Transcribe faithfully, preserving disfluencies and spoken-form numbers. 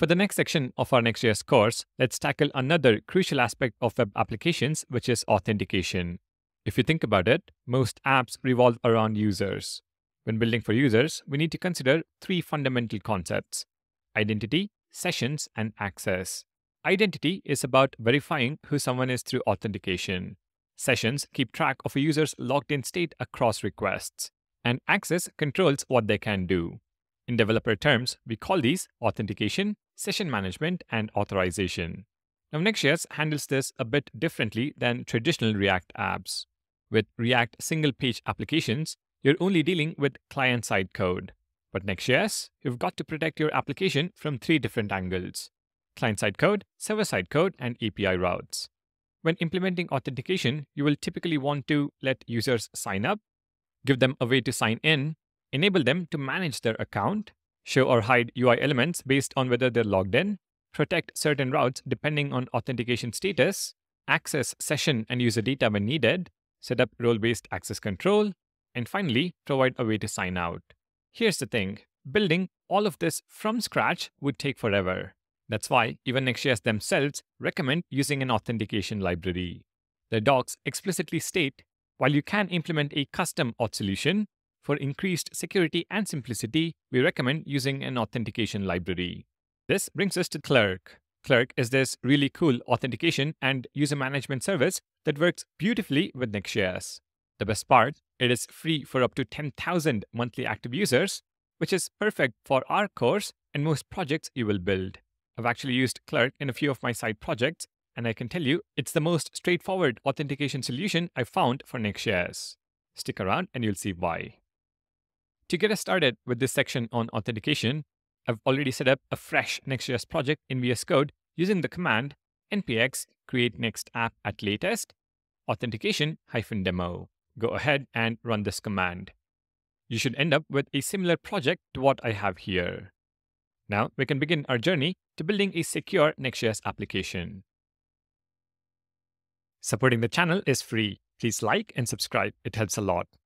For the next section of our Next.js course, let's tackle another crucial aspect of web applications, which is authentication. If you think about it, most apps revolve around users. When building for users, we need to consider three fundamental concepts: identity, sessions, and access. Identity is about verifying who someone is through authentication. Sessions keep track of a user's logged-in state across requests. And access controls what they can do. In developer terms, we call these authentication, session management, and authorization. Now, Next.js handles this a bit differently than traditional React apps. With React single-page applications, you're only dealing with client-side code. But Next.js, you've got to protect your application from three different angles: client-side code, server-side code, and A P I routes. When implementing authentication, you will typically want to let users sign up, give them a way to sign in, enable them to manage their account, show or hide U I elements based on whether they're logged in, protect certain routes depending on authentication status, access session and user data when needed, set up role-based access control, and finally, provide a way to sign out. Here's the thing, building all of this from scratch would take forever. That's why even Next.js themselves recommend using an authentication library. Their docs explicitly state, while you can implement a custom auth solution, for increased security and simplicity, we recommend using an authentication library. This brings us to Clerk. Clerk is this really cool authentication and user management service that works beautifully with Next.js. The best part, it is free for up to ten thousand monthly active users, which is perfect for our course and most projects you will build. I've actually used Clerk in a few of my side projects, and I can tell you it's the most straightforward authentication solution I found for Next.js. Stick around and you'll see why. To get us started with this section on authentication, I've already set up a fresh Next.js project in V S Code using the command npx create next app at latest authentication hyphen demo. Go ahead and run this command. You should end up with a similar project to what I have here. Now we can begin our journey to building a secure Next.js application. Supporting the channel is free. Please like and subscribe, it helps a lot.